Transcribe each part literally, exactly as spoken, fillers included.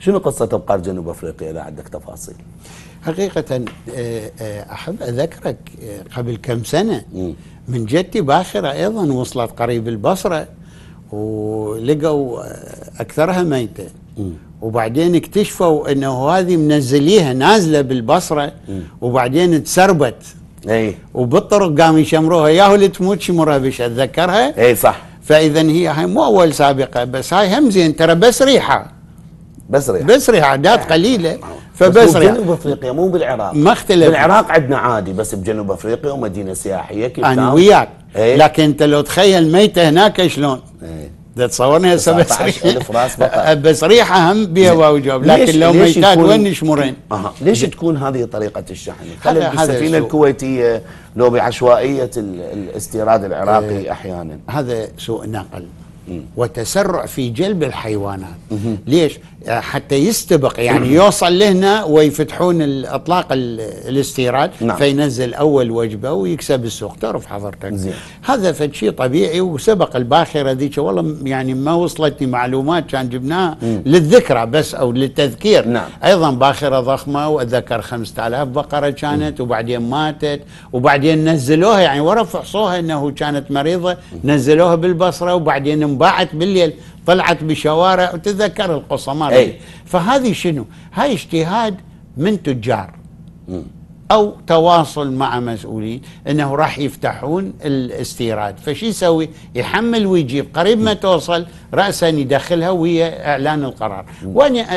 شنو قصة ابقار جنوب افريقيا؟ اذا عندك تفاصيل. حقيقة احب اذكرك قبل كم سنة من جدتي باخرة ايضا وصلت قريب البصرة ولقوا اكثرها ميتة، وبعدين اكتشفوا انه هذه منزليها نازلة بالبصرة وبعدين تسربت اي وبالطرق قاموا يشمروها، ياهو اللي تموت شمرها بش اتذكرها. اي صح. فاذا هي هاي مو اول سابقة، بس هاي هم زين ترى، بس ريحة بس ريحة بس ريحة عادات قليلة. فبس ريحة بجنوب افريقيا مو بالعراق، ما اختلف. بالعراق عندنا عادي، بس بجنوب افريقيا ومدينة سياحية كيف انا وياك. ايه؟ لكن انت لو تخيل ميتة هناك شلون؟ ايه تصورني هسه بس ريحة بس ريحة هم بها واوجب، لكن لو ميتات وين يشمرين؟ اها ليش تكون هذه طريقة الشحن؟ خلت بالسفينة الكويتية لو بعشوائية الاستيراد العراقي ايه احيانا. هذا سوء نقل وتسرع في جلب الحيوانات. ليش؟ حتى يستبق، يعني يوصل لهنا ويفتحون الاطلاق الاستيراد. نعم. فينزل اول وجبه ويكسب السوق، تعرف حضرتك. زي. هذا فد شيء طبيعي وسبق الباخره ذيك، والله يعني ما وصلتني معلومات كان جبناها للذكرى بس او للتذكير. نعم. ايضا باخره ضخمه واتذكر خمسة آلاف بقره كانت، وبعدين ماتت وبعدين نزلوها، يعني ورا فحصوها انه كانت مريضه، نزلوها بالبصره وبعدين انباعت بالليل، طلعت بشوارع وتذكر القصه مالتي. فهذه شنو؟ هاي اجتهاد من تجار م. او تواصل مع مسؤولين انه راح يفتحون الاستيراد، فشي يسوي؟ يحمل ويجيب، قريب ما توصل راسا يدخلها ويا اعلان القرار. وانا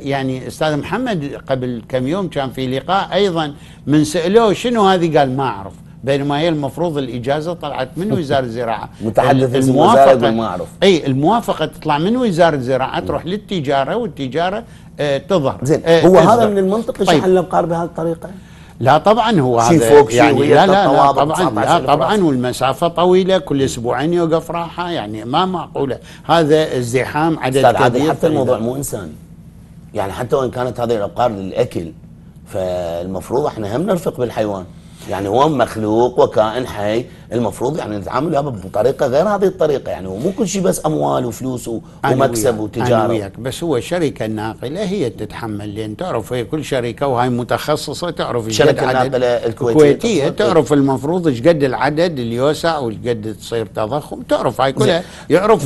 يعني استاذ محمد قبل كم يوم كان في لقاء ايضا، من سالوه شنو هذه؟ قال ما اعرف، بينما هي المفروض الاجازه طلعت من وزاره الزراعه. متحدث اسم وزاره ما اعرف. اي الموافقه تطلع من وزاره الزراعه تروح للتجاره والتجاره آه تظهر. زين آه هو هذا من المنطق شحن الابقار بهذه الطريقه؟ لا طبعا هو هذا يعني لا لا, لا طبعا لا طبعا والمسافه طويله، كل اسبوعين يوقف راحه، يعني ما معقوله هذا الزحام عدد كبير. حتى الموضوع مو انساني، يعني حتى وان كانت هذه الابقار للاكل فالمفروض احنا هم نرفق بالحيوان، يعني هو مخلوق وكائن حي، المفروض يعني نتعامل وياه بطريقه غير هذه الطريقه، يعني هو مو كل شيء بس اموال وفلوس ومكسب وتجاره. بس هو الشركه الناقله هي تتحمل، لان تعرف هي كل شركه وهي متخصصه، تعرف الشركه الناقله الكويتيه تعرف المفروض ايش قد العدد اللي يوسع وش قد تصير تضخم، تعرف هاي كلها يعرفها.